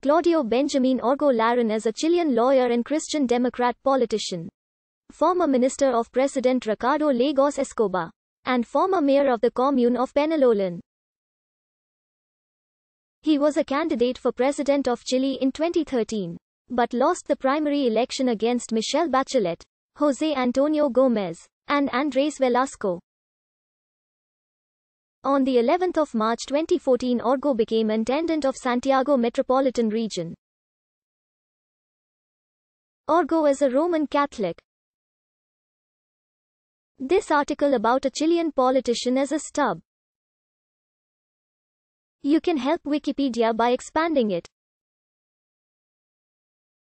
Claudio Benjamin Orrego Larraín is a Chilean lawyer and Christian Democrat politician. Former Minister of President Ricardo Lagos Escobar. And former mayor of the commune of Peñalolén. He was a candidate for President of Chile in 2013. But lost the primary election against Michelle Bachelet, Jose Antonio Gomez, and Andres Velasco. On the 11th of March 2014, Orrego became intendant of Santiago Metropolitan Region. Orrego is a Roman Catholic. This article about a Chilean politician is a stub. You can help Wikipedia by expanding it.